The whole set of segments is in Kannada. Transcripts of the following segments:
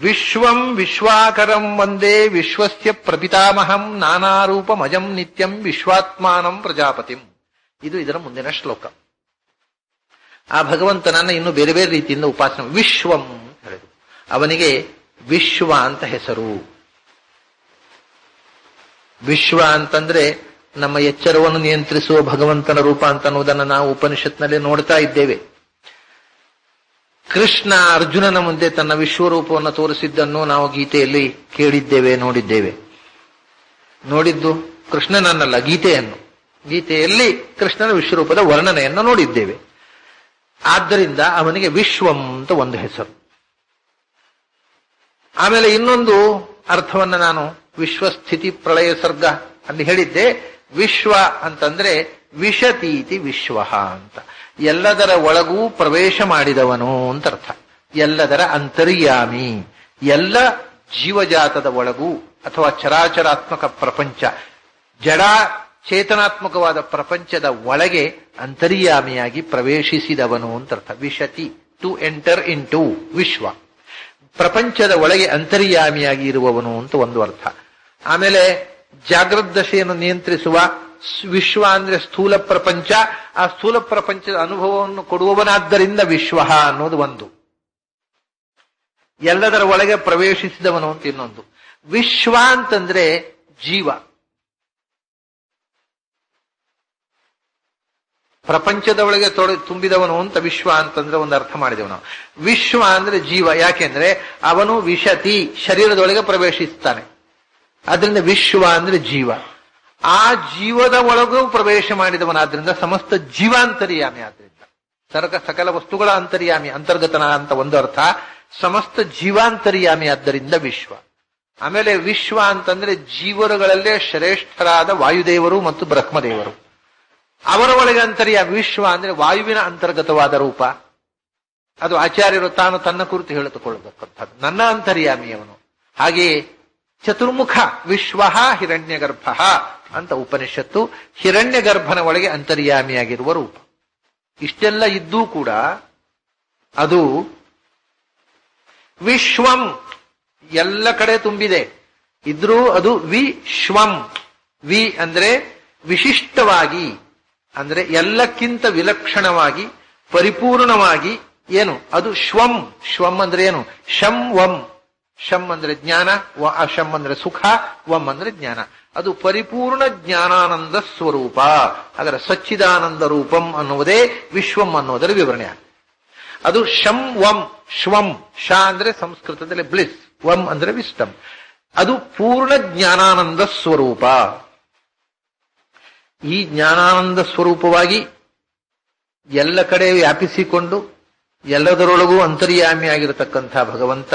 विश्वं विश्वाकरं वंदे विश्वस्य प्रपितामहं नानारूपमजं नित्यं विश्वात्मानं प्रजापतिं। ಇದು ಇದರ ಮುಂದಿನ ಶ್ಲೋಕ. ಆ ಭಗವಂತನನ್ನ ಇನ್ನು ಬೇರೆ ಬೇರೆ ರೀತಿಯಿಂದ ಉಪಾಸನೆ. ವಿಶ್ವಂ ಹೇಳಿದ್ರು, ಅವನಿಗೆ ವಿಶ್ವ ಅಂತ ಹೆಸರು. ವಿಶ್ವ ಅಂತಂದ್ರೆ ನಮ್ಮ ಎಚ್ಚರವನ್ನು ನಿಯಂತ್ರಿಸುವ ಭಗವಂತನ ರೂಪ ಅಂತ ಅನ್ನೋದನ್ನ ನಾವು ಉಪನಿಷತ್ನಲ್ಲಿ ನೋಡ್ತಾ ಇದ್ದೇವೆ. ಕೃಷ್ಣ ಅರ್ಜುನನ ಮುಂದೆ ತನ್ನ ವಿಶ್ವರೂಪವನ್ನು ತೋರಿಸಿದ್ದನ್ನು ನಾವು ಗೀತೆಯಲ್ಲಿ ಕೇಳಿದ್ದೇವೆ, ನೋಡಿದ್ದೇವೆ. ನೋಡಿದ್ದು ಕೃಷ್ಣನನ್ನಲ್ಲ, ಗೀತೆಯನ್ನು. ಗೀತೆಯಲ್ಲಿ ಕೃಷ್ಣನ ವಿಶ್ವರೂಪದ ವರ್ಣನೆಯನ್ನು ನೋಡಿದ್ದೇವೆ. ಆದ್ದರಿಂದ ಅವನಿಗೆ ವಿಶ್ವಂ ಅಂತ ಒಂದು ಹೆಸರು. ಆಮೇಲೆ ಇನ್ನೊಂದು ಅರ್ಥವನ್ನು ನಾನು ವಿಶ್ವಸ್ಥಿತಿ ಪ್ರಳಯ ಸರ್ಗ ಅಲ್ಲಿ ಹೇಳಿದ್ದೆ. ವಿಶ್ವ ಅಂತಂದ್ರೆ ವಿಶತೀತಿ ವಿಶ್ವ ಅಂತ, ಎಲ್ಲದರ ಒಳಗೂ ಪ್ರವೇಶ ಮಾಡಿದವನು ಅಂತ ಅರ್ಥ. ಎಲ್ಲದರ ಅಂತರ್ಯಾಮಿ, ಎಲ್ಲ ಜೀವಜಾತದ ಒಳಗೂ ಅಥವಾ ಚರಾಚರಾತ್ಮಕ ಪ್ರಪಂಚ, ಜಡ ಚೇತನಾತ್ಮಕವಾದ ಪ್ರಪಂಚದ ಒಳಗೆ ಅಂತರ್ಯಾಮಿಯಾಗಿ ಪ್ರವೇಶಿಸಿದವನು ಅಂತ ಅರ್ಥ. ವಿಶತಿ, ಟು ಎಂಟರ್ ಇನ್ ಟು, ವಿಶ್ವ, ಪ್ರಪಂಚದ ಒಳಗೆ ಅಂತರ್ಯಾಮಿಯಾಗಿ ಇರುವವನು ಅಂತ ಒಂದು ಅರ್ಥ. ಆಮೇಲೆ ಜಾಗೃತ ದಶೆಯನ್ನು ನಿಯಂತ್ರಿಸುವ ವಿಶ್ವ ಅಂದ್ರೆ ಸ್ಥೂಲ ಪ್ರಪಂಚ. ಆ ಸ್ಥೂಲ ಪ್ರಪಂಚದ ಅನುಭವವನ್ನು ಕೊಡುವವನಾದ್ದರಿಂದ ವಿಶ್ವ ಅನ್ನೋದು ಒಂದು, ಎಲ್ಲದರ ಒಳಗೆ ಪ್ರವೇಶಿಸಿದವನು ಅಂತ ಇನ್ನೊಂದು. ವಿಶ್ವ ಅಂತಂದ್ರೆ ಜೀವ, ಪ್ರಪಂಚದ ಒಳಗೆ ತುಂಬಿದವನು ಅಂತ ವಿಶ್ವ ಅಂತಂದ್ರೆ ಒಂದು ಅರ್ಥ ಮಾಡಿದೆವು ನಾವು. ವಿಶ್ವ ಅಂದ್ರೆ ಜೀವ, ಯಾಕೆಂದ್ರೆ ಅವನು ವಿಶತಿ, ಶರೀರದೊಳಗೆ ಪ್ರವೇಶಿಸ್ತಾನೆ. ಅದರಿಂದ ವಿಶ್ವ ಅಂದ್ರೆ ಜೀವ. ಆ ಜೀವದ ಒಳಗೂ ಪ್ರವೇಶ ಮಾಡಿದವನಾದ್ರಿಂದ ಸಮಸ್ತ ಜೀವ ಅಂತರ್ಯಾಮಿ. ಆದ್ರಿಂದ ಸಕಲ ವಸ್ತುಗಳ ಅಂತರ್ಯಾಮಿ, ಅಂತರ್ಗತನ ಅಂತ ಒಂದು ಅರ್ಥ. ಸಮಸ್ತ ಜೀವಾಂತರ್ಯಾಮಿ ಆದ್ದರಿಂದ ವಿಶ್ವ. ಆಮೇಲೆ ವಿಶ್ವ ಅಂತಂದ್ರೆ ಜೀವರುಗಳಲ್ಲೇ ಶ್ರೇಷ್ಠರಾದ ವಾಯುದೇವರು ಮತ್ತು ಬ್ರಹ್ಮದೇವರು, ಅವರ ಒಳಗೆ ಅಂತರ್ಯಾಮಿ. ವಿಶ್ವ ಅಂದ್ರೆ ವಾಯುವಿನ ಅಂತರ್ಗತವಾದ ರೂಪ. ಅದು ಆಚಾರ್ಯರು ತಾನು ತನ್ನ ಕುರಿತು ಹೇಳಿಕೊಳ್ಳತಕ್ಕಂಥದ್ದು, ನನ್ನ ಅಂತರ್ಯಾಮಿಯವನು. ಹಾಗೆಯೇ ಚತುರ್ಮುಖ ವಿಶ್ವ ಹಿರಣ್ಯ ಗರ್ಭ ಅಂತ ಉಪನಿಷತ್ತು, ಹಿರಣ್ಯ ಗರ್ಭನ ಒಳಗೆ ಅಂತರ್ಯಾಮಿಯಾಗಿರುವ ರೂಪ. ಇಷ್ಟೆಲ್ಲ ಇದ್ದೂ ಕೂಡ ಅದು ವಿಶ್ವಂ, ಎಲ್ಲ ಕಡೆ ತುಂಬಿದೆ ಇದ್ರೂ ಅದು ವಿಶ್ವಂ. ವಿ ಅಂದ್ರೆ ವಿಶಿಷ್ಟವಾಗಿ, ಅಂದ್ರೆ ಎಲ್ಲಕ್ಕಿಂತ ವಿಲಕ್ಷಣವಾಗಿ, ಪರಿಪೂರ್ಣವಾಗಿ ಏನು ಅದು ಶ್ವಂ. ಶ್ವಂ ಅಂದ್ರೆ ಏನು? ಶಂ ವಂ. ಶಂ ಅಂದ್ರೆ ಜ್ಞಾನ, ವ ಅಶಂ ಅಂದ್ರೆ ಸುಖ, ವಂ ಅಂದ್ರೆ ಜ್ಞಾನ. ಅದು ಪರಿಪೂರ್ಣ ಜ್ಞಾನಾನಂದ ಸ್ವರೂಪ. ಅದರ ಸಚ್ಚಿದಾನಂದ ರೂಪಂ ಅನ್ನುವುದೇ ವಿಶ್ವಂ ಅನ್ನೋದರ ವಿವರಣೆ. ಅದು ಶಂ ವಂ ಶ್ವಂ. ಶ ಅಂದ್ರೆ ಸಂಸ್ಕೃತದಲ್ಲಿ ಬ್ಲಿಸ್, ವಂ ಅಂದ್ರೆ ವಿಸ್ಟಮ್. ಅದು ಪೂರ್ಣ ಜ್ಞಾನಾನಂದ ಸ್ವರೂಪ. ಈ ಜ್ಞಾನಾನಂದ ಸ್ವರೂಪವಾಗಿ ಎಲ್ಲ ಕಡೆ ವ್ಯಾಪಿಸಿಕೊಂಡು ಎಲ್ಲದರೊಳಗೂ ಅಂತರ್ಯಾಮಿಯಾಗಿರತಕ್ಕಂಥ ಭಗವಂತ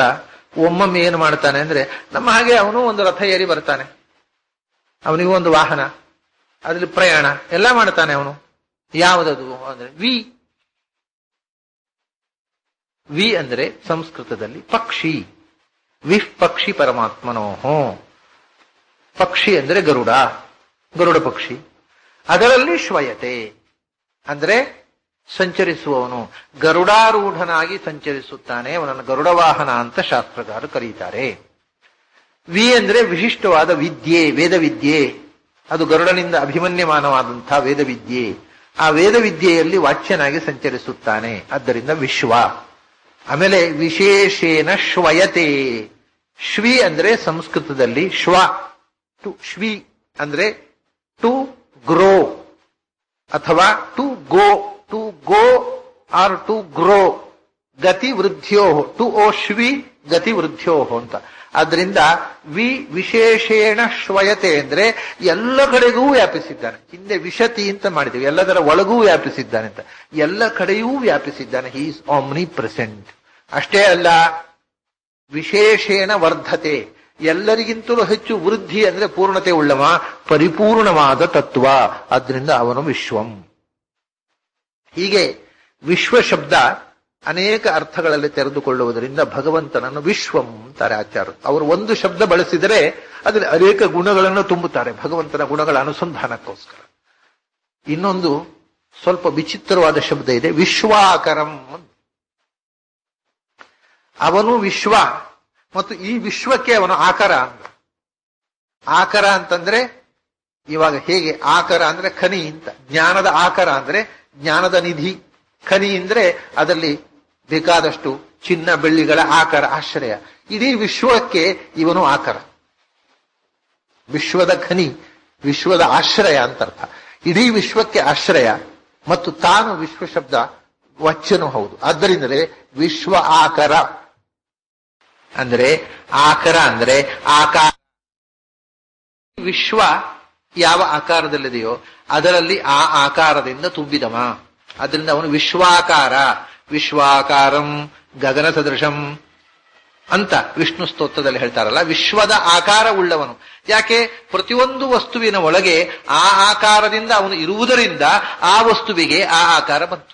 ಒಮ್ಮೊಮ್ಮೆ ಏನ್ ಮಾಡ್ತಾನೆ ಅಂದ್ರೆ, ನಮ್ಮ ಹಾಗೆ ಅವನು ಒಂದು ರಥ ಏರಿ ಬರ್ತಾನೆ, ಅವನಿಗೂ ಒಂದು ವಾಹನ, ಅದ್ರಲ್ಲಿ ಪ್ರಯಾಣ ಎಲ್ಲ ಮಾಡ್ತಾನೆ ಅವನು. ಯಾವುದದು ಅಂದ್ರೆ ವಿ. ವಿ ಅಂದ್ರೆ ಸಂಸ್ಕೃತದಲ್ಲಿ ಪಕ್ಷಿ. ವಿಫ್ ಪಕ್ಷಿ ಪರಮಾತ್ಮನೋಹೋ. ಪಕ್ಷಿ ಅಂದ್ರೆ ಗರುಡ, ಗರುಡ ಪಕ್ಷಿ. ಅದರಲ್ಲಿ ಶ್ವಯತೆ ಅಂದ್ರೆ ಸಂಚರಿಸುವವನು, ಗರುಡಾರೂಢನಾಗಿ ಸಂಚರಿಸುತ್ತಾನೆ, ಅವನನ್ನು ಗರುಡ ವಾಹನ ಅಂತ ಶಾಸ್ತ್ರಗಾರರು ಕರೀತಾರೆ. ವಿ ಅಂದ್ರೆ ವಿಶಿಷ್ಟವಾದ ವಿದ್ಯೆ, ವೇದವಿದ್ಯೆ. ಅದು ಗರುಡನಿಂದ ಅಭಿಮನ್ಯಮಾನವಾದಂತಹ ವೇದವಿದ್ಯೆ. ಆ ವೇದವಿದ್ಯೆಯಲ್ಲಿ ವಾಚ್ಯನಾಗಿ ಸಂಚರಿಸುತ್ತಾನೆ, ಆದ್ದರಿಂದ ವಿಶ್ವ. ಆಮೇಲೆ ವಿಶೇಷೇನ ಶ್ವಯತೆ. ಶ್ವಿ ಅಂದ್ರೆ ಸಂಸ್ಕೃತದಲ್ಲಿ ಶ್ವ, ಟು. ಶ್ವಿ ಅಂದ್ರೆ ಟು ಗ್ರೋ ಅಥವಾ to go. To go or to grow, ಗತಿ ವೃದ್ಧಿಯೋ. ಟು ಓ ಶ್ವಿ ಗತಿ ವೃದ್ಧಿಯೋ ಅಂತ. ಆದ್ರಿಂದ ವಿಶೇಷೇಣ ಶ್ವಯತೆ ಅಂದ್ರೆ ಎಲ್ಲ ಕಡೆಗೂ ವ್ಯಾಪಿಸಿದ್ದಾನೆ. ಹಿಂದೆ ವಿಶತಿ ಅಂತ ಮಾಡಿದೆವು, ಎಲ್ಲದರ ಒಳಗೂ ವ್ಯಾಪಿಸಿದ್ದಾನೆ ಅಂತ. ಎಲ್ಲ ಕಡೆಯೂ ವ್ಯಾಪಿಸಿದ್ದಾನೆ. He is omnipresent. ಅಷ್ಟೇ ಅಲ್ಲ, ವಿಶೇಷೇಣ ವರ್ಧತೆ, ಎಲ್ಲರಿಗಿಂತಲೂ ಹೆಚ್ಚು ವೃದ್ಧಿ ಅಂದ್ರೆ ಪೂರ್ಣತೆ ಉಳ್ಳವ, ಪರಿಪೂರ್ಣವಾದ ತತ್ವ. ಆದ್ರಿಂದ ಅವನು ವಿಶ್ವಂ. ಹೀಗೆ ವಿಶ್ವ ಶಬ್ದ ಅನೇಕ ಅರ್ಥಗಳಲ್ಲಿ ತೆರೆದುಕೊಳ್ಳುವುದರಿಂದ ಭಗವಂತನನ್ನು ವಿಶ್ವಂ ಅಂತಾರೆ ಆಚಾರ್ಯರು. ಅವರು ಒಂದು ಶಬ್ದ ಬಳಸಿದರೆ ಅದರಲ್ಲಿ ಅನೇಕ ಗುಣಗಳನ್ನು ತುಂಬುತ್ತಾರೆ ಭಗವಂತನ ಗುಣಗಳ ಅನುಸಂಧಾನಕ್ಕೋಸ್ಕರ. ಇನ್ನೊಂದು ಸ್ವಲ್ಪ ವಿಚಿತ್ರವಾದ ಶಬ್ದ ಇದೆ, ವಿಶ್ವಾಕರಂ. ಅವನು ವಿಶ್ವ, ಮತ್ತು ಈ ವಿಶ್ವಕ್ಕೆ ಅವನು ಆಕಾರ ಅಂದ. ಆಕಾರ ಅಂತಂದ್ರೆ ಇವಾಗ ಹೇಗೆ ಆಕಾರ ಅಂದ್ರೆ ಖನಿ ಅಂತ, ಜ್ಞಾನದ ಆಕಾರ ಅಂದ್ರೆ ಜ್ಞಾನದ ನಿಧಿ, ಖನಿ ಅಂದ್ರೆ ಅದರಲ್ಲಿ ಬೇಕಾದಷ್ಟು ಚಿನ್ನ ಬೆಳ್ಳಿಗಳ ಆಕಾರ ಆಶ್ರಯ. ಇಡೀ ವಿಶ್ವಕ್ಕೆ ಇವನು ಆಕಾರ, ವಿಶ್ವದ ಖನಿ, ವಿಶ್ವದ ಆಶ್ರಯ ಅಂತ ಅರ್ಥ. ಇಡೀ ವಿಶ್ವಕ್ಕೆ ಆಶ್ರಯ ಮತ್ತು ತಾನು ವಿಶ್ವ ಶಬ್ದ ವಚನೂ ಹೌದು. ಆದ್ದರಿಂದಲೇ ವಿಶ್ವ ಆಕಾರ ಅಂದ್ರೆ ಆಕಾರ ಅಂದ್ರೆ ಆಕಾರ. ವಿಶ್ವ ಯಾವ ಆಕಾರದಲ್ಲಿದೆಯೋ ಅದರಲ್ಲಿ ಆ ಆಕಾರದಿಂದ ತುಂಬಿದವ. ಅದರಿಂದ ಅವನು ವಿಶ್ವಾಕಾರ. ವಿಶ್ವಾಕಾರಂ ಗಗನ ಸದೃಶಂ ಅಂತ ವಿಷ್ಣು ಸ್ತೋತ್ರದಲ್ಲಿ ಹೇಳ್ತಾರಲ್ಲ, ವಿಶ್ವದ ಆಕಾರ ಉಳ್ಳವನು. ಯಾಕೆ? ಪ್ರತಿಯೊಂದು ವಸ್ತುವಿನ ಒಳಗೆ ಆ ಆಕಾರದಿಂದ ಅವನು ಇರುವುದರಿಂದ ಆ ವಸ್ತುವಿಗೆ ಆ ಆಕಾರ ಬಂತು.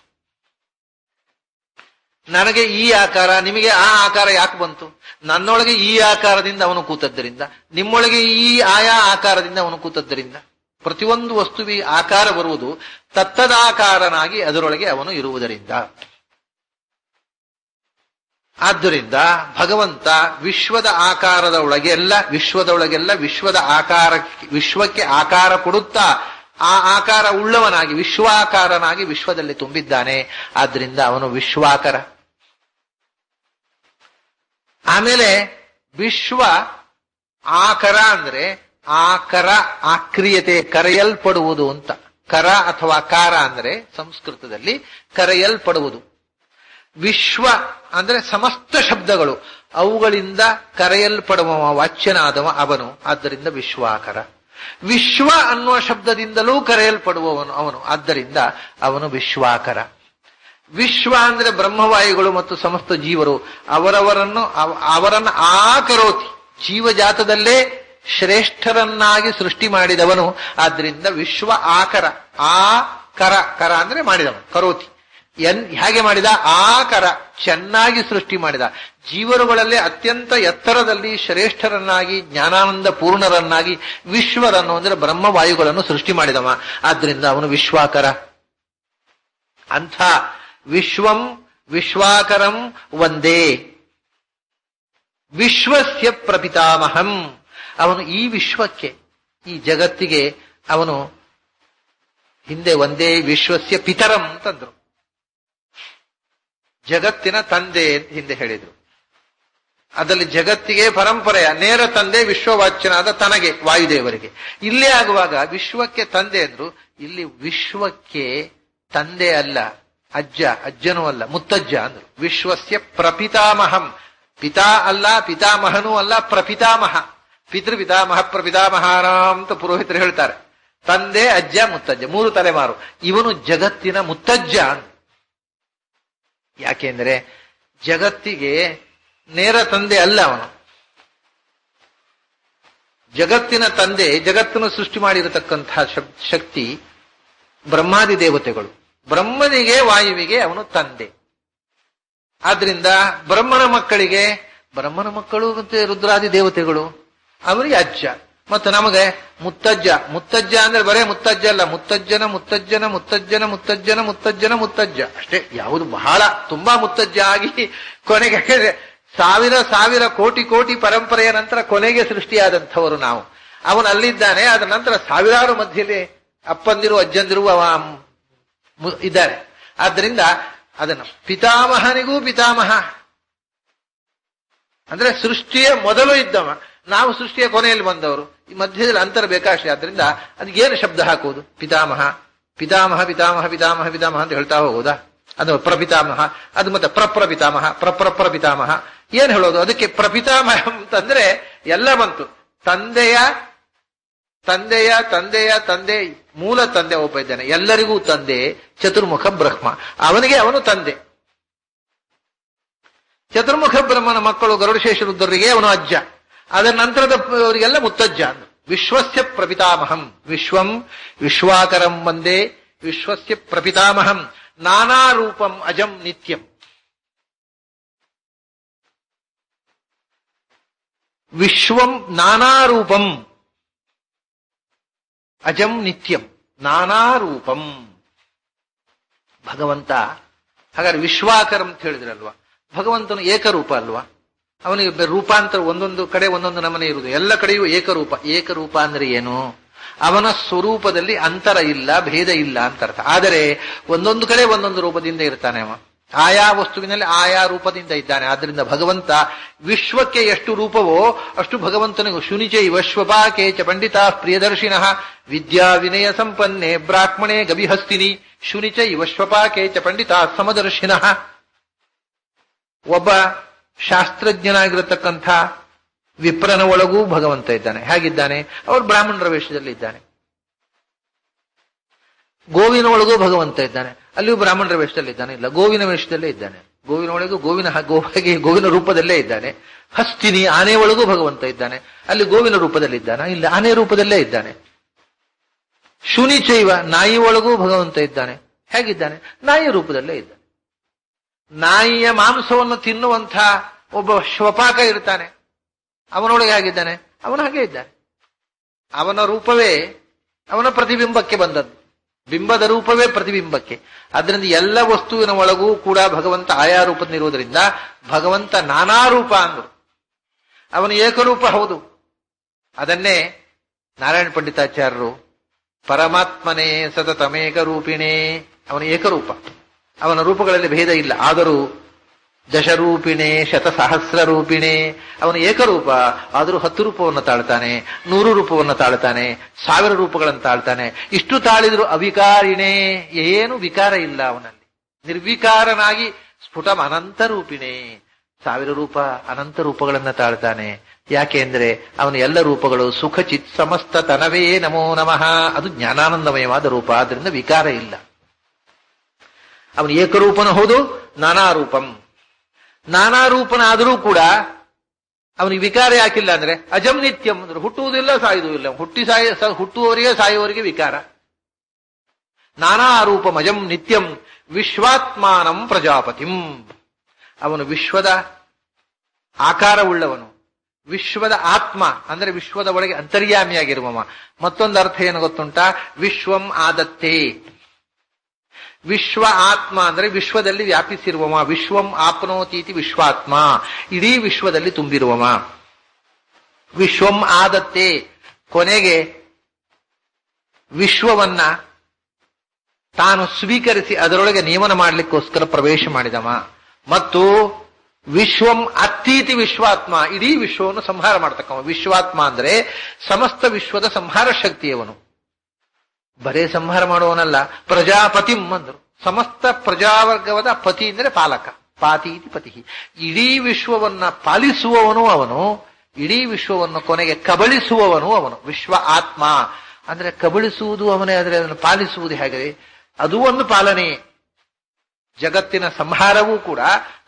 ನನಗೆ ಈ ಆಕಾರ, ನಿಮಗೆ ಆ ಆಕಾರ ಯಾಕೆ ಬಂತು? ನನ್ನೊಳಗೆ ಈ ಆಕಾರದಿಂದ ಅವನು ಕೂತದ್ದರಿಂದ, ನಿಮ್ಮೊಳಗೆ ಈ ಆಯಾ ಆಕಾರದಿಂದ ಅವನು ಕೂತದ್ದರಿಂದ. ಪ್ರತಿಯೊಂದು ವಸ್ತುವಿ ಆಕಾರ ಬರುವುದು ತತ್ತದಾಕಾರನಾಗಿ ಅದರೊಳಗೆ ಅವನು ಇರುವುದರಿಂದ. ಆದ್ದರಿಂದ ಭಗವಂತ ವಿಶ್ವದ ಆಕಾರದ ಒಳಗೆಲ್ಲ, ವಿಶ್ವದೊಳಗೆಲ್ಲ ವಿಶ್ವದ ಆಕಾರ, ವಿಶ್ವಕ್ಕೆ ಆಕಾರ ಕೊಡುತ್ತಾ ಆ ಆಕಾರ ಉಳ್ಳವನಾಗಿ ವಿಶ್ವಾಕಾರನಾಗಿ ವಿಶ್ವದಲ್ಲಿ ತುಂಬಿದ್ದಾನೆ. ಆದ್ರಿಂದ ಅವನು ವಿಶ್ವಾಕಾರ. ಆಮೇಲೆ ವಿಶ್ವ ಆಕರ ಅಂದ್ರೆ ಆಕರ ಆಕ್ರಿಯತೆ, ಕರೆಯಲ್ಪಡುವುದು ಅಂತ. ಕರ ಅಥವಾ ಕಾರ ಅಂದ್ರೆ ಸಂಸ್ಕೃತದಲ್ಲಿ ಕರೆಯಲ್ಪಡುವುದು. ವಿಶ್ವ ಅಂದ್ರೆ ಸಮಸ್ತ ಶಬ್ದಗಳು, ಅವುಗಳಿಂದ ಕರೆಯಲ್ಪಡುವ ವಾಚ್ಯನಾದವ ಅವನು. ಆದ್ದರಿಂದ ವಿಶ್ವಾಕರ. ವಿಶ್ವ ಅನ್ನುವ ಶಬ್ದದಿಂದಲೂ ಕರೆಯಲ್ಪಡುವವನು ಅವನು. ಆದ್ದರಿಂದ ಅವನು ವಿಶ್ವಾಕರ. ವಿಶ್ವ ಅಂದ್ರೆ ಬ್ರಹ್ಮವಾಯುಗಳು ಮತ್ತು ಸಮಸ್ತ ಜೀವರು ಅವರನ್ನು ಆಕರೋತಿ, ಜೀವಜಾತದಲ್ಲೇ ಶ್ರೇಷ್ಠರನ್ನಾಗಿ ಸೃಷ್ಟಿ ಮಾಡಿದವನು. ಆದ್ದರಿಂದ ವಿಶ್ವ ಆಕರ. ಆ ಕರ, ಕರ ಅಂದ್ರೆ ಮಾಡಿದವನು, ಕರೋತಿ ಹಾಗೆ ಮಾಡಿದ, ಆಕರ ಚೆನ್ನಾಗಿ ಸೃಷ್ಟಿ ಮಾಡಿದ, ಜೀವರುಗಳಲ್ಲೇ ಅತ್ಯಂತ ಎತ್ತರದಲ್ಲಿ ಶ್ರೇಷ್ಠರನ್ನಾಗಿ ಜ್ಞಾನಾನಂದ ಪೂರ್ಣರನ್ನಾಗಿ ವಿಶ್ವರನ್ನು ಅಂದ್ರೆ ಬ್ರಹ್ಮವಾಯುಗಳನ್ನು ಸೃಷ್ಟಿ ಮಾಡಿದವ. ಆದ್ರಿಂದ ಅವನು ವಿಶ್ವಾಕರ. ಅಂಥ ವಿಶ್ವಂ ವಿಶ್ವಾಕರಂ ಒಂದೇ ವಿಶ್ವಸ್ಯ ಪ್ರಪಿತಾಮಹಂ. ಅವನು ಈ ವಿಶ್ವಕ್ಕೆ, ಈ ಜಗತ್ತಿಗೆ ಅವನು ಹಿಂದೆ ಒಂದೇ ವಿಶ್ವಸ್ಯ ಪಿತರಂ ಅಂತಂದ್ರು, ಜಗತ್ತಿನ ತಂದೆ ಹಿಂದೆ ಹೇಳಿದ್ರು. ಅದರಲ್ಲಿ ಜಗತ್ತಿಗೆ ಪರಂಪರೆಯ ನೇರ ತಂದೆ ವಿಶ್ವವಾಚ್ಯನಾದ ತನಗೆ, ವಾಯುದೇವರಿಗೆ. ಇಲ್ಲೇ ಆಗುವಾಗ ವಿಶ್ವಕ್ಕೆ ತಂದೆ ಅಂದ್ರು, ಇಲ್ಲಿ ವಿಶ್ವಕ್ಕೆ ತಂದೆ ಅಲ್ಲ, ಅಜ್ಜ ಅಜ್ಜನೂ ಅಲ್ಲ, ಮುತ್ತಜ್ಜ ಅಂದ್ರು. ವಿಶ್ವಸ್ಯ ಪ್ರಪಿತಾಮಹಂ, ಪಿತಾ ಅಲ್ಲ ಪಿತಾಮಹನೂ ಅಲ್ಲ, ಪ್ರಪಿತಾಮಹ, ಪಿತೃಪಿತಾಮಹ ಪ್ರಪಿತಾಮಹಾರಾಮ್ ಅಂತ ಪುರೋಹಿತರು ಹೇಳ್ತಾರೆ. ತಂದೆ, ಅಜ್ಜ, ಮುತ್ತಜ್ಜ, ಮೂರು ತಲೆಮಾರು. ಇವನು ಜಗತ್ತಿನ ಮುತ್ತಜ್ಜ ಅಂದ್ರು. ಯಾಕೆಂದ್ರೆ ಜಗತ್ತಿಗೆ ನೇರ ತಂದೆ ಅಲ್ಲ ಅವನು. ಜಗತ್ತಿನ ತಂದೆ, ಜಗತ್ತನ್ನು ಸೃಷ್ಟಿ ಮಾಡಿರತಕ್ಕಂತಹ ಶಕ್ತಿ ಬ್ರಹ್ಮಾದಿ ದೇವತೆಗಳು. ಬ್ರಹ್ಮನಿಗೆ ವಾಯುವಿಗೆ ಅವನು ತಂದೆ. ಆದ್ರಿಂದ ಬ್ರಹ್ಮನ ಮಕ್ಕಳಿಗೆ, ಬ್ರಹ್ಮನ ಮಕ್ಕಳು ಮತ್ತೆ ರುದ್ರಾದಿ ದೇವತೆಗಳು, ಅವರಿಗೆ ಅಜ್ಜ. ಮತ್ತು ನಮಗೆ ಮುತ್ತಜ್ಜ. ಮುತ್ತಜ್ಜ ಅಂದ್ರೆ ಬರೇ ಮುತ್ತಜ್ಜ ಅಲ್ಲ, ಮುತ್ತಜ್ಜನ ಮುತ್ತಜ್ಜನ ಮುತ್ತಜ್ಜನ ಮುತ್ತಜ್ಜನ ಮುತ್ತಜ್ಜನ ಮುತ್ತಜ್ಜ ಅಷ್ಟೇ. ಯಾವುದು ಬಹಳ ತುಂಬಾ ಮುತ್ತಜ್ಜ ಆಗಿ ಕೊನೆಗೆ ಸಾವಿರ ಸಾವಿರ ಕೋಟಿ ಕೋಟಿ ಪರಂಪರೆಯ ನಂತರ ಕೊನೆಗೆ ಸೃಷ್ಟಿಯಾದಂಥವರು ನಾವು. ಅವನು ಅಲ್ಲಿದ್ದಾನೆ, ಅದರ ನಂತರ ಸಾವಿರಾರು ಮಧ್ಯೆಯಲ್ಲಿ ಅಪ್ಪಂದಿರು ಅಜ್ಜಂದಿರು ಇದ್ದಾರೆ. ಆದ್ರಿಂದ ಅದನ್ನು ಪಿತಾಮಹನಿಗೂ ಪಿತಾಮಹ ಅಂದ್ರೆ ಸೃಷ್ಟಿಯ ಮೊದಲು ಇದ್ದವ, ನಾವು ಸೃಷ್ಟಿಯ ಕೊನೆಯಲ್ಲಿ ಬಂದವರು, ಈ ಮಧ್ಯದಲ್ಲಿ ಅಂತರ ಬೇಕಾಶೆ. ಆದ್ರಿಂದ ಅದಕ್ಕೆ ಏನು ಶಬ್ದ ಹಾಕುವುದು? ಪಿತಾಮಹ ಪಿತಾಮಹ ಪಿತಾಮಹ ಪಿತಾಮಹ ಪಿತಾಮಹ ಅಂತ ಹೇಳ್ತಾ ಹೋಗುವುದಾ? ಅದು ಪ್ರಪಿತಾಮಹ, ಅದು ಮತ್ತೆ ಪ್ರಪ್ರಪಿತಾಮಹ ಪ್ರಪ್ರಪ್ರಪಿತಾಮಹ ಏನ್ ಹೇಳೋದು? ಅದಕ್ಕೆ ಪ್ರಪಿತಾಮಹ ಅಂತಂದ್ರೆ ಎಲ್ಲ ಬಂತು. ತಂದೆಯ ತಂದೆಯ ತಂದೆಯ ತಂದೆ, ಮೂಲ ತಂದೆ ಒಬ್ಬ ಇದ್ದಾನೆ, ಎಲ್ಲರಿಗೂ ತಂದೆ ಚತುರ್ಮುಖ ಬ್ರಹ್ಮ, ಅವನಿಗೆ ಅವನು ತಂದೆ. ಚತುರ್ಮುಖ ಬ್ರಹ್ಮನ ಮಕ್ಕಳು ಗರುಡಶೇಷರುದ್ರರಿಗೆ ಅವನು ಅಜ್ಜ, ಅದರ ನಂತರದ ಅವರಿಗೆಲ್ಲ ಮುತ್ತಜ್ಜ ಅಂದ್ರು. ವಿಶ್ವಸ್ಯ ಪ್ರಪಿತಾಮಹಂ ವಿಶ್ವಂ ವಿಶ್ವಾಕರಂ ವಂದೇ ವಿಶ್ವಸ್ಯ ಪ್ರಪಿತಾಮಹಂ ನಾನಾ ರೂಪಂ ಅಜಂ ನಿತ್ಯಂ. ವಿಶ್ವಂ ನಾನಾ ರೂಪಂ ಅಜಂ ನಿತ್ಯಂ, ನಾನಾ ರೂಪಂ ಭಗವಂತ. ಹಾಗಾದ್ರೆ ವಿಶ್ವಾಕರಂ ಅಂತ ಹೇಳಿದ್ರಲ್ವಾ, ಭಗವಂತನು ಏಕರೂಪ ಅಲ್ವಾ? ಅವನಿಗೆ ರೂಪಾಂತರ ಒಂದೊಂದು ಕಡೆ ಒಂದೊಂದು ನಮನೆ ಇರುವುದು. ಎಲ್ಲ ಕಡೆಯೂ ಏಕರೂಪ. ಏಕರೂಪ ಅಂದ್ರೆ ಏನು? ಅವನ ಸ್ವರೂಪದಲ್ಲಿ ಅಂತರ ಇಲ್ಲ, ಭೇದ ಇಲ್ಲ ಅಂತ ಅರ್ಥ. ಆದರೆ ಒಂದೊಂದು ಕಡೆ ಒಂದೊಂದು ರೂಪದಿಂದ ಇರ್ತಾನೆ ಅವ. ಆಯಾ ವಸ್ತುವಿನಲ್ಲಿ ಆಯಾ ರೂಪದಿಂದ ಇದ್ದಾನೆ. ಆದ್ರಿಂದ ಭಗವಂತ ವಿಶ್ವಕ್ಕೆ ಎಷ್ಟು ರೂಪವೋ ಅಷ್ಟು ಭಗವಂತನಿಗೂ. ಶುನಿಚೈ ವಶ್ವಪಾ ಕೇಚ ಪಂಡಿತ ಪ್ರಿಯದರ್ಶಿನಃ ವಿದ್ಯಾ ವಿನಯ ಸಂಪನ್ನೆ ಬ್ರಾಹ್ಮಣೇ ಗವಿಹಸ್ತಿನಿ. ಶುನಿಚೈ ವಶ್ವಪಾ ಕೇಚ ಪಂಡಿತ ಸಮದರ್ಶಿನಃ. ಒಬ್ಬ ಶಾಸ್ತ್ರಜ್ಞನಾಗಿರತಕ್ಕಂಥ ವಿಪ್ರನ ಒಳಗೂ ಭಗವಂತ ಇದ್ದಾನೆ. ಹೇಗಿದ್ದಾನೆ? ಅವರು ಬ್ರಾಹ್ಮಣರ ವೇಷದಲ್ಲಿ ಇದ್ದಾನೆ. ಗೋವಿನ ಒಳಗೂ ಭಗವಂತ ಇದ್ದಾನೆ, ಅಲ್ಲಿಯೂ ಬ್ರಾಹ್ಮಣರ ವೇಷದಲ್ಲಿ ಇದ್ದಾನೆ. ಇಲ್ಲ, ಗೋವಿನ ವೇಷದಲ್ಲೇ ಇದ್ದಾನೆ. ಗೋವಿನ ಒಳಗೂ ಗೋವಿನ ರೂಪದಲ್ಲೇ ಇದ್ದಾನೆ. ಹಸ್ತಿನಿ ಆನೆ ಒಳಗೂ ಭಗವಂತ ಇದ್ದಾನೆ. ಅಲ್ಲಿ ಗೋವಿನ ರೂಪದಲ್ಲಿ ಇದ್ದಾನೆ, ಇಲ್ಲ ಆನೆ ರೂಪದಲ್ಲೇ ಇದ್ದಾನೆ. ಶುನಿಚೈವ ನಾಯಿ ಒಳಗೂ ಭಗವಂತ ಇದ್ದಾನೆ. ಹೇಗಿದ್ದಾನೆ? ನಾಯಿ ರೂಪದಲ್ಲೇ ಇದ್ದಾನೆ. ನಾಯಿಯ ಮಾಂಸವನ್ನು ತಿನ್ನುವಂಥ ಒಬ್ಬ ಶ್ವಪಾಕ ಇರ್ತಾನೆ, ಅವನೊಳಗೆ ಹೇಗಿದ್ದಾನೆ? ಅವನು ಹಾಗೆ ಇದ್ದಾನೆ. ಅವನ ರೂಪವೇ ಅವನ ಪ್ರತಿಬಿಂಬಕ್ಕೆ ಬಂದದ್ದು, ಬಿಂಬದ ರೂಪವೇ ಪ್ರತಿಬಿಂಬಕ್ಕೆ. ಅದರಿಂದ ಎಲ್ಲ ವಸ್ತುವಿನ ಒಳಗೂ ಕೂಡ ಭಗವಂತ ಆಯಾ ರೂಪದಲ್ಲಿರುವುದರಿಂದ ಭಗವಂತ ನಾನಾ ರೂಪ ಅಂದ್ರು. ಅವನು ಏಕರೂಪ ಹೌದು. ಅದನ್ನೇ ನಾರಾಯಣ ಪಂಡಿತಾಚಾರ್ಯರು ಪರಮಾತ್ಮನೇ ಸತತಮೇಕರೂಪಿಣೇ, ಅವನು ಏಕರೂಪ, ಅವನ ರೂಪಗಳಲ್ಲಿ ಭೇದ ಇಲ್ಲ. ಆದರೂ ದಶರೂಪಿಣೆ ಶತಸಹಸ್ರ ರೂಪಿಣೆ, ಅವನು ಏಕರೂಪ. ಆದರೂ 10 ರೂಪವನ್ನು ತಾಳ್ತಾನೆ, 100 ರೂಪವನ್ನು ತಾಳ್ತಾನೆ, 1000 ರೂಪಗಳನ್ನು ತಾಳ್ತಾನೆ. ಇಷ್ಟು ತಾಳಿದ್ರು ಅವಿಕಾರಿಣೆ, ಏನು ವಿಕಾರ ಇಲ್ಲ ಅವನಲ್ಲಿ. ನಿರ್ವಿಕಾರನಾಗಿ ಸ್ಫುಟಂ ಅನಂತ ರೂಪಿಣೆ, 1000 ರೂಪ ಅನಂತ ರೂಪಗಳನ್ನ ತಾಳ್ತಾನೆ. ಯಾಕೆಂದ್ರೆ ಅವನ ಎಲ್ಲ ರೂಪಗಳು ಸುಖ ಚಿತ್ ಸಮಸ್ತ ತನವೇ ನಮೋ ನಮಃ, ಅದು ಜ್ಞಾನಾನಂದಮಯವಾದ ರೂಪ. ಆದ್ರಿಂದ ವಿಕಾರ ಇಲ್ಲ. ಅವನು ಏಕರೂಪನ ಹೌದು, ನಾನಾ ರೂಪಂ. ನಾನಾ ರೂಪನಾದರೂ ಕೂಡ ಅವನಿಗೆ ವಿಕಾರ ಯಾಕಿಲ್ಲ ಅಂದ್ರೆ ಅಜಂ ನಿತ್ಯಂ ಅಂದ್ರೆ ಹುಟ್ಟುವುದಿಲ್ಲ, ಸಾಯುವುದೂ ಇಲ್ಲ. ಹುಟ್ಟುವವರಿಗೆ ಸಾಯುವವರಿಗೆ ವಿಕಾರ. ನಾನಾ ರೂಪಂ ಅಜಂ ನಿತ್ಯಂ ವಿಶ್ವಾತ್ಮಾನಂ ಪ್ರಜಾಪತಿಂ, ಅವನು ವಿಶ್ವದ ಆಕಾರವುಳ್ಳವನು, ವಿಶ್ವದ ಆತ್ಮ ಅಂದ್ರೆ ವಿಶ್ವದ ಒಳಗೆ ಅಂತರ್ಯಾಮಿಯಾಗಿರುವವ. ಮತ್ತೊಂದು ಅರ್ಥ ಏನು ಗೊತ್ತುಂಟಾ? ವಿಶ್ವಂ ಆದತ್ತೇ, ವಿಶ್ವ ಆತ್ಮ ಅಂದ್ರೆ ವಿಶ್ವದಲ್ಲಿ ವ್ಯಾಪಿಸಿರುವವ. ವಿಶ್ವಂ ಆಪ್ನೋತೀತಿ ವಿಶ್ವಾತ್ಮ, ಇಡೀ ವಿಶ್ವದಲ್ಲಿ ತುಂಬಿರುವವ. ವಿಶ್ವಂ ಆದತ್ತೆ, ಕೊನೆಗೆ ವಿಶ್ವವನ್ನ ತಾನು ಸ್ವೀಕರಿಸಿ ಅದರೊಳಗೆ ನಿಯಮನ ಮಾಡಲಿಕ್ಕೋಸ್ಕರ ಪ್ರವೇಶ ಮಾಡಿದವ. ಮತ್ತು ವಿಶ್ವಂ ಅತ್ತೀತಿ ವಿಶ್ವಾತ್ಮ, ಇಡೀ ವಿಶ್ವವನ್ನು ಸಂಹಾರ ಮಾಡ್ತಕ್ಕವ. ವಿಶ್ವಾತ್ಮ ಅಂದ್ರೆ ಸಮಸ್ತ ವಿಶ್ವದ ಸಂಹಾರ ಶಕ್ತಿಯವನು, ಬರೇ ಸಂಹಾರ ಮಾಡುವವನಲ್ಲ. ಪ್ರಜಾಪತಿಂ ಅಂದ್ರು, ಸಮಸ್ತ ಪ್ರಜಾವರ್ಗವದ ಪತಿ ಅಂದ್ರೆ ಪಾಲಕ. ಪಾತೀತಿ ಪತಿ, ಇಡೀ ವಿಶ್ವವನ್ನ ಪಾಲಿಸುವವನು ಅವನು, ಇಡೀ ವಿಶ್ವವನ್ನು ಕೊನೆಗೆ ಕಬಳಿಸುವವನು ಅವನು. ವಿಶ್ವ ಆತ್ಮ ಅಂದ್ರೆ ಕಬಳಿಸುವುದು ಅವನೇ, ಆದರೆ ಅದನ್ನು ಪಾಲಿಸುವುದು ಹೇಗೆ? ಅದು ಒಂದು ಪಾಲನೆ. ಜಗತ್ತಿನ ಸಂಹಾರವೂ ಕೂಡ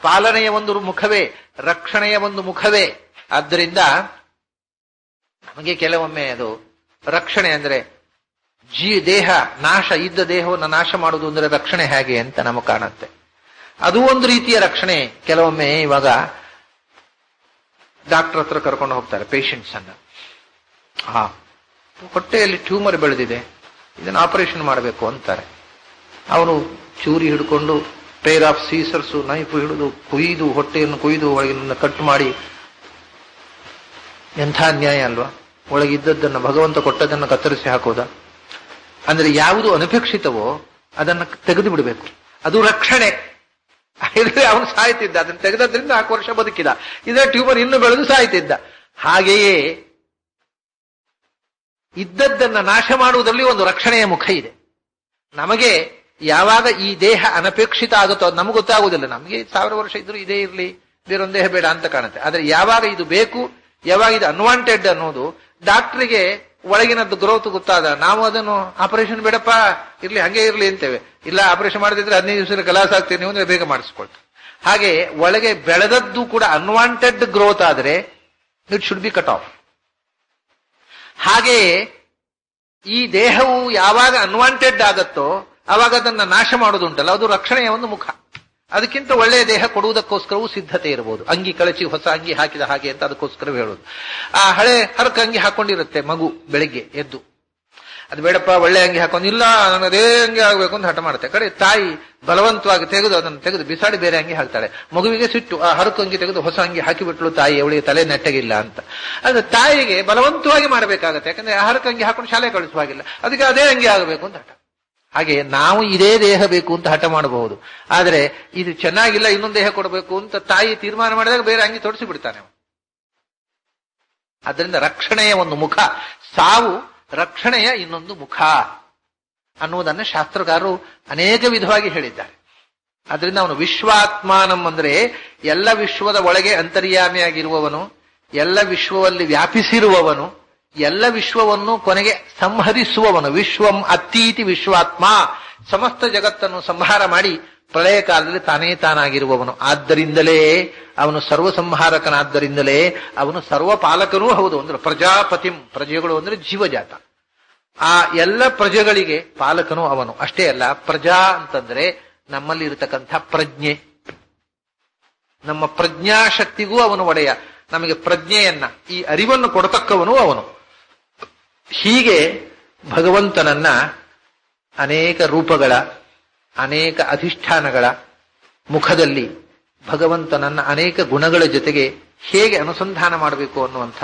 ಪಾಲನೆಯ ಒಂದು ಮುಖವೇ, ರಕ್ಷಣೆಯ ಒಂದು ಮುಖವೇ. ಆದ್ದರಿಂದ ನಮಗೆ ಕೆಲವೊಮ್ಮೆ ಅದು ರಕ್ಷಣೆ ಅಂದ್ರೆ ದೇಹ ನಾಶ, ಇದ್ದ ದೇಹವನ್ನು ನಾಶ ಮಾಡುವುದು ಅಂದ್ರೆ ರಕ್ಷಣೆ ಹೇಗೆ ಅಂತ ನಮಗೆ ಕಾಣುತ್ತೆ. ಅದು ಒಂದು ರೀತಿಯ ರಕ್ಷಣೆ. ಕೆಲವೊಮ್ಮೆ ಇವಾಗ ಡಾಕ್ಟರ್ ಹತ್ರ ಕರ್ಕೊಂಡು ಹೋಗ್ತಾರೆ ಪೇಷಂಟ್ಸ್ ಅನ್ನ. ಹೊಟ್ಟೆಯಲ್ಲಿ ಟ್ಯೂಮರ್ ಬೆಳೆದಿದೆ, ಇದನ್ನು ಆಪರೇಷನ್ ಮಾಡಬೇಕು ಅಂತಾರೆ. ಅವನು ಚೂರಿ ಹಿಡ್ಕೊಂಡು ಪೇರ್ ಆಫ್ ಸೀಸರ್ಸು ನೈಫು ಹಿಡಿದು ಕೊಯ್ದು, ಹೊಟ್ಟೆಯನ್ನು ಕೊಯ್ದು ಒಳಗಿನ ಕಟ್ ಮಾಡಿ. ಎಂಥ ಅನ್ಯಾಯ ಅಲ್ವಾ? ಒಳಗಿದ್ದದ್ದನ್ನು ಭಗವಂತ ಕೊಟ್ಟದನ್ನು ಕತ್ತರಿಸಿ ಹಾಕೋದಾ? ಅಂದ್ರೆ ಯಾವುದು ಅನಪೇಕ್ಷಿತವೋ ಅದನ್ನು ತೆಗೆದು ಬಿಡಬೇಕು, ಅದು ರಕ್ಷಣೆ. ಅವನು ಸಾಯ್ತಿದ್ದ, ಅದನ್ನು ತೆಗೆದ್ರಿಂದ 4 ವರ್ಷ ಬದುಕಿದ. ಇದರ ಟ್ಯೂಮರ್ ಇನ್ನೂ ಬೆಳೆದು ಸಾಯ್ತಿದ್ದ. ಹಾಗೆಯೇ ಇದ್ದದ್ದನ್ನ ನಾಶ ಮಾಡುವುದರಲ್ಲಿ ಒಂದು ರಕ್ಷಣೆಯ ಮುಖ ಇದೆ. ನಮಗೆ ಯಾವಾಗ ಈ ದೇಹ ಅನಪೇಕ್ಷಿತ ಆಗುತ್ತೋ ಅದು ನಮ್ಗೆ ಗೊತ್ತಾಗುವುದಿಲ್ಲ. ನಮಗೆ 1000 ವರ್ಷ ಇದ್ರೂ ಇದೇ ಇರಲಿ, ಬೇರೊಂದು ದೇಹ ಬೇಡ ಅಂತ ಕಾಣುತ್ತೆ. ಆದ್ರೆ ಯಾವಾಗ ಇದು ಬೇಕು, ಯಾವಾಗ ಇದು ಅನ್ವಾಂಟೆಡ್ ಅನ್ನೋದು ಡಾಕ್ಟರಿಗೆ ಒಳಗಿನದ್ದು ಗ್ರೋತ್ ಗೊತ್ತಾದ ನಾವು ಅದನ್ನು ಆಪರೇಷನ್ ಬೇಡಪ್ಪ, ಇರ್ಲಿ ಹಂಗೆ ಇರ್ಲಿ ಅಂತೇವೆ. ಇಲ್ಲ, ಆಪರೇಷನ್ ಮಾಡದಿದ್ರೆ 15 ದಿವಸದಲ್ಲಿ ಕಲಾಸ ಆಗ್ತೀವಿ ನೀವು ಅಂದ್ರೆ ಬೇಗ ಮಾಡಿಸ್ಕೊಳ್ತೀವಿ. ಹಾಗೆ ಒಳಗೆ ಬೆಳೆದದ್ದು ಕೂಡ ಅನ್ವಾಂಟೆಡ್ ಗ್ರೋತ್ ಆದ್ರೆ it should be cut off. ಹಾಗೆಯೇ ಈ ದೇಹವು ಯಾವಾಗ ಅನ್ವಾಂಟೆಡ್ ಆಗತ್ತೋ ಅವಾಗ ಅದನ್ನ ನಾಶ ಮಾಡೋದುಂಟಲ್ಲ, ಅದು ರಕ್ಷಣೆಯ ಒಂದು ಮುಖ. ಅದಕ್ಕಿಂತ ಒಳ್ಳೆಯ ದೇಹ ಕೊಡುವುದಕ್ಕೋಸ್ಕರವೂ ಸಿದ್ಧತೆ ಇರಬಹುದು. ಅಂಗಿ ಕಳಚಿ ಹೊಸ ಅಂಗಿ ಹಾಕಿದ ಹಾಗೆ ಅಂತ ಅದಕ್ಕೋಸ್ಕರ ಹೇಳೋದು. ಆ ಹಳೆ ಹರಕ ಅಂಗಿ ಹಾಕೊಂಡಿರುತ್ತೆ ಮಗು ಬೆಳಿಗ್ಗೆ ಎದ್ದು, ಅದು ಬೇಡಪ್ಪ ಒಳ್ಳೆ ಅಂಗಿ ಹಾಕೊಂಡು, ಇಲ್ಲ ನಾನು ಅದೇ ಅಂಗಿ ಆಗ್ಬೇಕು ಅಂತ ಹಠ ಮಾಡುತ್ತೆ. ಕಡೆ ತಾಯಿ ಬಲವಂತವಾಗಿ ತೆಗೆದು ಅದನ್ನು ತೆಗೆದು ಬಿಸಾಡಿ ಬೇರೆ ಅಂಗಿ ಹಾಕ್ತಾಳೆ. ಮಗುವಿಗೆ ಸಿಟ್ಟು, ಆ ಹರಕು ಅಂಗಿ ತೆಗೆದು ಹೊಸ ಅಂಗಿ ಹಾಕಿಬಿಟ್ಲು ತಾಯಿ, ಅವಳಿಗೆ ತಲೆ ನೆಟ್ಟಗಿಲ್ಲ ಅಂತ. ಅದು ತಾಯಿಗೆ ಬಲವಂತವಾಗಿ ಮಾಡಬೇಕಾಗತ್ತೆ, ಯಾಕಂದ್ರೆ ಆ ಹರಕು ಅಂಗಿ ಹಾಕೊಂಡು ಶಾಲೆ ಕಳಿಸುವಾಗಿಲ್ಲ, ಅದಕ್ಕೆ ಅದೇ ಅಂಗಿ ಆಗಬೇಕು ಅಂತ ಹಠ. ಹಾಗೆ ನಾವು ಇದೇ ದೇಹ ಬೇಕು ಅಂತ ಹಠ ಮಾಡಬಹುದು, ಆದ್ರೆ ಇದು ಚೆನ್ನಾಗಿಲ್ಲ ಇನ್ನೊಂದು ದೇಹ ಕೊಡಬೇಕು ಅಂತ ತಾಯಿ ತೀರ್ಮಾನ ಮಾಡಿದಾಗ ಬೇರೆ ಅಂಗಿ ತೊಡಸಿ ಬಿಡ್ತಾನೆ. ಅದರಿಂದ ರಕ್ಷಣೆಯ ಒಂದು ಮುಖ, ಸಾವು ರಕ್ಷಣೆಯ ಇನ್ನೊಂದು ಮುಖ ಅನ್ನುವುದನ್ನು ಶಾಸ್ತ್ರಕಾರರು ಅನೇಕ ವಿಧವಾಗಿ ಹೇಳಿದ್ದಾರೆ. ಅದರಿಂದ ಅವನು ವಿಶ್ವಾತ್ಮಾನಂ ಅಂದ್ರೆ ಎಲ್ಲ ವಿಶ್ವದ ಒಳಗೆ ಅಂತರ್ಯಾಮಿಯಾಗಿರುವವನು, ಎಲ್ಲ ವಿಶ್ವದಲ್ಲಿ ವ್ಯಾಪಿಸಿರುವವನು, ಎಲ್ಲ ವಿಶ್ವವನ್ನು ಕೊನೆಗೆ ಸಂಹರಿಸುವವನು. ವಿಶ್ವಂ ಅತ್ತೀತಿ ವಿಶ್ವಾತ್ಮ, ಸಮಸ್ತ ಜಗತ್ತನ್ನು ಸಂಹಾರ ಮಾಡಿ ಪ್ರಳಯ ಕಾಲದಲ್ಲಿ ತಾನೇ ತಾನಾಗಿರುವವನು. ಆದ್ದರಿಂದಲೇ ಅವನು ಸರ್ವಸಂಹಾರಕನಾದ್ದರಿಂದಲೇ ಅವನು ಸರ್ವಪಾಲಕನೂ ಹೌದು. ಅಂದ್ರೆ ಪ್ರಜಾಪತಿಂ, ಪ್ರಜೆಗಳು ಅಂದ್ರೆ ಜೀವಜಾತ, ಆ ಎಲ್ಲ ಪ್ರಜೆಗಳಿಗೆ ಪಾಲಕನು ಅವನು. ಅಷ್ಟೇ ಅಲ್ಲ, ಪ್ರಜಾ ಅಂತಂದ್ರೆ ನಮ್ಮಲ್ಲಿ ಇರತಕ್ಕಂಥ ಪ್ರಜ್ಞೆ, ನಮ್ಮ ಪ್ರಜ್ಞಾಶಕ್ತಿಗೂ ಅವನು ಒಡೆಯ. ನಮಗೆ ಪ್ರಜ್ಞೆಯನ್ನ, ಈ ಅರಿವನ್ನು ಕೊಡತಕ್ಕವನು ಅವನು. ಹೀಗೆ ಭಗವಂತನನ್ನ ಅನೇಕ ರೂಪಗಳ, ಅನೇಕ ಅಧಿಷ್ಠಾನಗಳ ಮುಖದಲ್ಲಿ ಭಗವಂತನನ್ನ ಅನೇಕ ಗುಣಗಳ ಜೊತೆಗೆ ಹೇಗೆ ಅನುಸಂಧಾನ ಮಾಡಬೇಕು ಅನ್ನುವಂಥ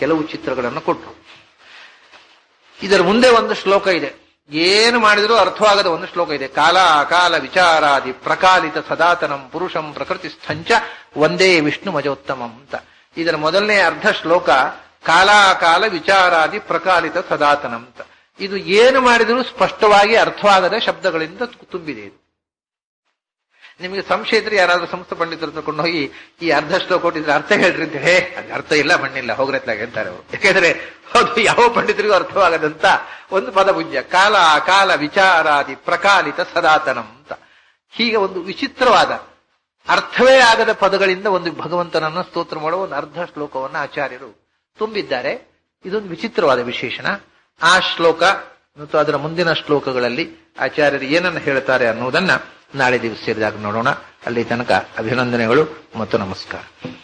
ಕೆಲವು ಚಿತ್ರಗಳನ್ನು ಕೊಟ್ಟರು. ಇದರ ಮುಂದೆ ಒಂದು ಶ್ಲೋಕ ಇದೆ, ಏನು ಮಾಡಿದರೂ ಅರ್ಥವಾಗದ ಒಂದು ಶ್ಲೋಕ ಇದೆ. ಕಾಲ ಅಕಾಲ ವಿಚಾರಾದಿ ಪ್ರಕಾಲಿತ ಸದಾತನಂ ಪುರುಷಂ ಪ್ರಕೃತಿ ಸ್ಥಂಚ ಒಂದೇ ವಿಷ್ಣು ಮಜೋತ್ತಮಂ ಅಂತ. ಇದರ ಮೊದಲನೇ ಅರ್ಧ ಶ್ಲೋಕ ಕಾಲ ಅಕಾಲ ವಿಚಾರಾದಿ ಪ್ರಕಾಲಿತ ಸದಾತನಂ ಅಂತ. ಇದು ಏನು ಮಾಡಿದರೂ ಸ್ಪಷ್ಟವಾಗಿ ಅರ್ಥವಾಗದ ಶಬ್ದಗಳಿಂದ ತುಂಬಿದೆ. ಇದು ನಿಮಗೆ ಸಂಶಯ ಇದ್ರೆ ಯಾರಾದ್ರೂ ಸಂಸ್ಥೆ ಪಂಡಿತರು ತಗೊಂಡು ಹೋಗಿ ಈ ಅರ್ಧ ಶ್ಲೋಕ ಕೊಟ್ಟಿದ್ರೆ ಅರ್ಥ ಹೇಳ್ರಿ ಅಂತ ಹೇಳಿ, ಅದು ಅರ್ಥ ಇಲ್ಲ ಮಣ್ಣಿಲ್ಲ ಹೋಗ್ರತ್ಲಾಗೆ ಅಂತಾರೆ ಅವರು. ಯಾಕೆಂದ್ರೆ ಅದು ಯಾವ ಪಂಡಿತರಿಗೂ ಅರ್ಥವಾಗದಂತ ಒಂದು ಪದಪುಂಜ, ಕಾಲ ಕಾಲ ವಿಚಾರಾದಿ ಪ್ರಕಾಲಿತ ಸದಾತನಂ ಅಂತ. ಹೀಗೆ ಒಂದು ವಿಚಿತ್ರವಾದ ಅರ್ಥವೇ ಆಗದ ಪದಗಳಿಂದ ಒಂದು ಭಗವಂತನನ್ನ ಸ್ತೋತ್ರ ಮಾಡುವ ಒಂದು ಅರ್ಧ ಶ್ಲೋಕವನ್ನು ಆಚಾರ್ಯರು ತುಂಬಿದ್ದಾರೆ. ಇದೊಂದು ವಿಚಿತ್ರವಾದ ವಿಶೇಷಣ. ಆ ಶ್ಲೋಕ ಮತ್ತು ಅದರ ಮುಂದಿನ ಶ್ಲೋಕಗಳಲ್ಲಿ ಆಚಾರ್ಯರು ಏನನ್ನು ಹೇಳ್ತಾರೆ ಅನ್ನುವುದನ್ನ ನಾಳೆ ದಿವಸ ಸೇರಿದಾಗ ನೋಡೋಣ. ಅಲ್ಲಿ ತನಕ ಅಭಿನಂದನೆಗಳು ಮತ್ತು ನಮಸ್ಕಾರ.